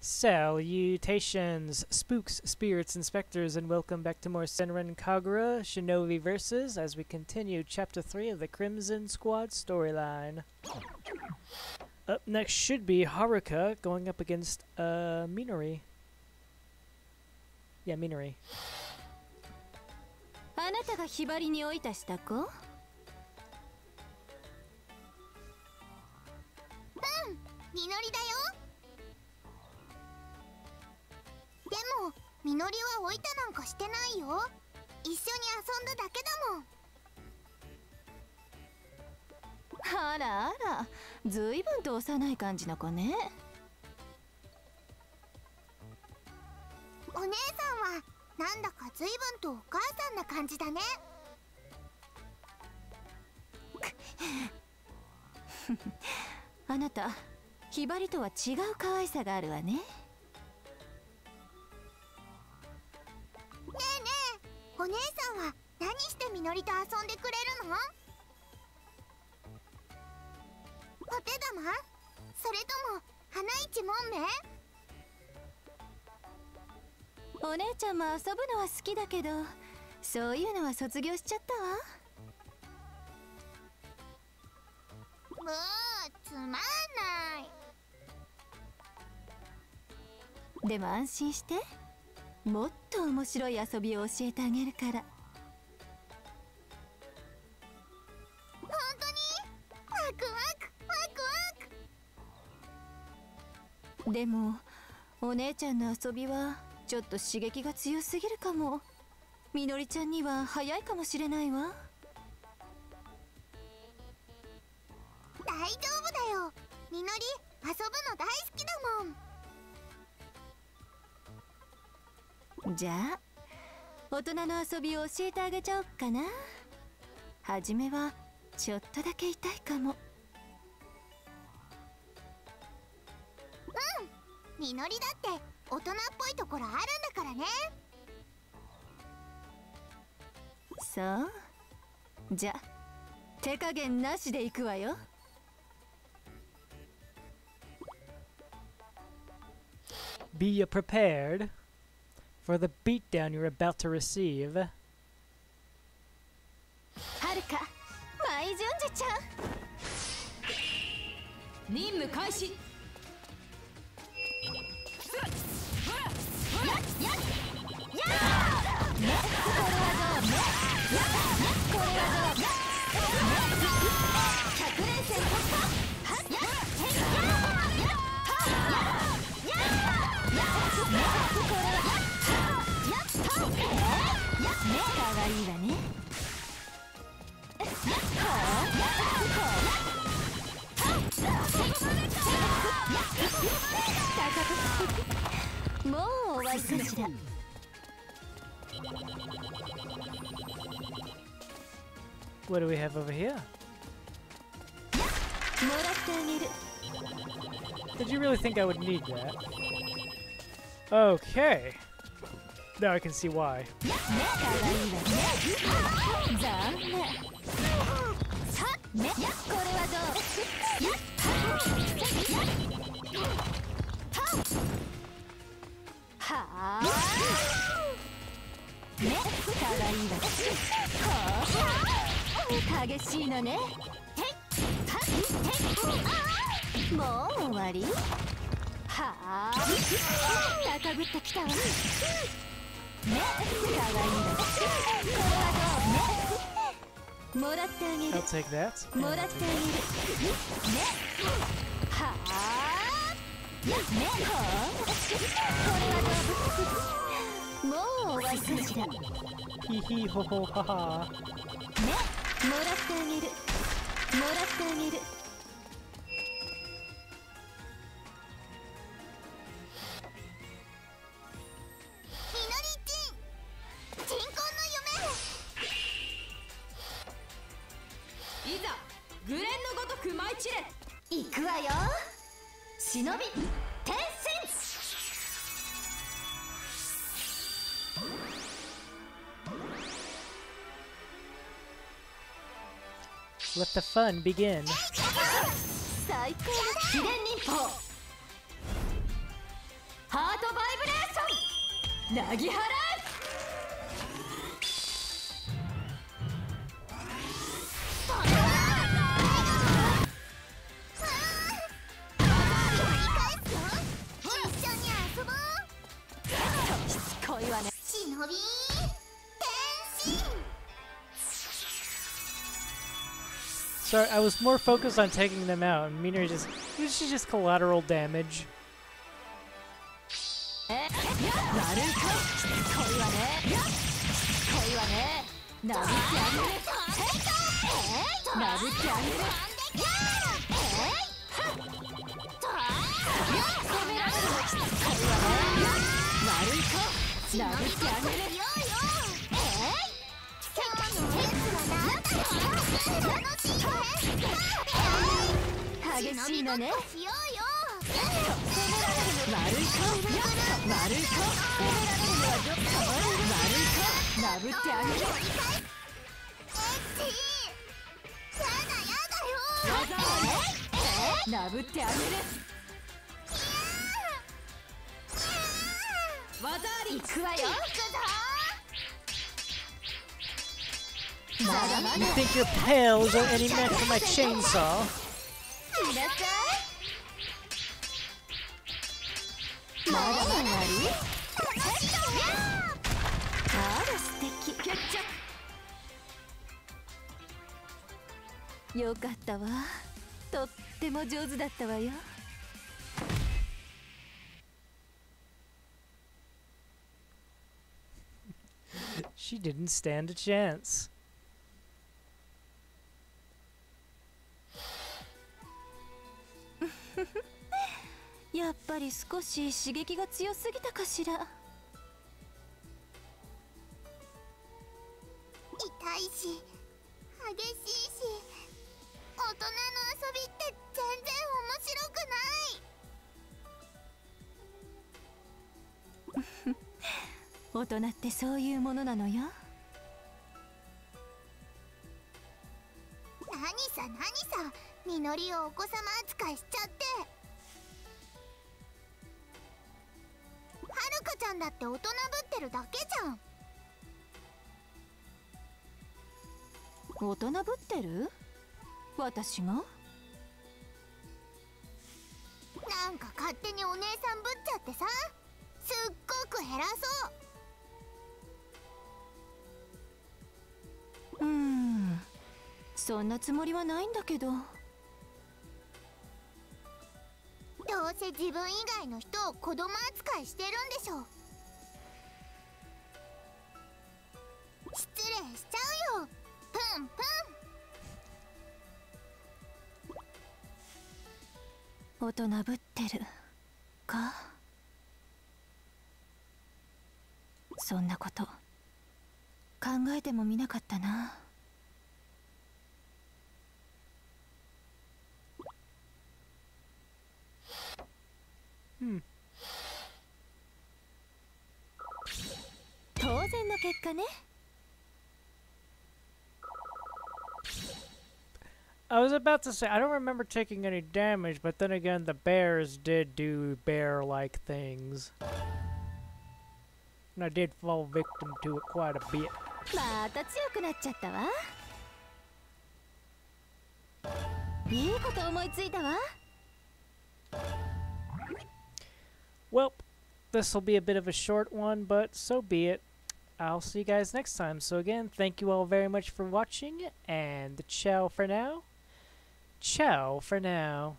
Salutations, spooks, spirits, and specters, and welcome back to more Senran Kagura Shinovi Versus as we continue Chapter 3 of the Crimson Squad storyline. Up next should be Haruka going up against Minori. Yeah, Minori. Minori でも、みのりは置いたなんかしてないよ。一緒に遊んだだけだもん。あらあら、ずいぶんと幼い感じの子ね。お姉さんはなんだかずいぶんとお母さんな感じだね。あなた、ひばりとは違う可愛さがあるわね。 お姉さんは何してみのりと遊んでくれるの？お手玉？それとも花一門目？お姉ちゃんも遊ぶのは好きだけど、そういうのは卒業しちゃったわ。もうつまんない。でも安心して。 もっと面白い遊びを教えてあげるから。本当にワクワクワクワク。でもお姉ちゃんの遊びはちょっと刺激が強すぎるかも。みのりちゃんには早いかもしれないわ。大丈夫だよ。みのり遊ぶの大好きだもん。 じゃあ、大人の遊びを教えてあげちゃおっかな。はじめはちょっとだけ痛いかも。うん、みのりだって大人っぽいところあるんだからね。そう。じゃあ、手加減なしでいくわよ。 Be prepared for the beatdown you're about to receive. Haruka, my Junja-chan. Ninmu kaishi. What do we have over here? Did you really think I would need that? Okay. Now I can see why. I'll take that. Hee hee ho ho ha ha. Let the fun begin. ハートバイブレーションなぎはらSo I was more focused on taking them out, and Minori just, it was just collateral damage. You think your pails are any match for my chainsaw? She didn't stand a chance. Minoriをお子様扱いしちゃって。Harukaちゃんだって大人ぶってるだけじゃん。大人ぶってる？私が？なんか勝手にお姉さんぶっちゃってさ、すっごく偉そう。そんなつもりはないんだけど。どうせ自分以外の人を子供扱いしてるんでしょう。失礼しちゃうよ、プンプン。大人ぶってるか？そんなこと考えてもみなかったな。当然の結果ね。I was about to say I don't remember taking any damage, but then again the bears did do bear-like things, and I did fall victim to it quite a bit. また強くなっちゃったわ。いいこと思いついたわ。Well, this will be a bit of a short one, but so be it. I'll see you guys next time. So again, thank you all very much for watching, and ciao for now. Ciao for now.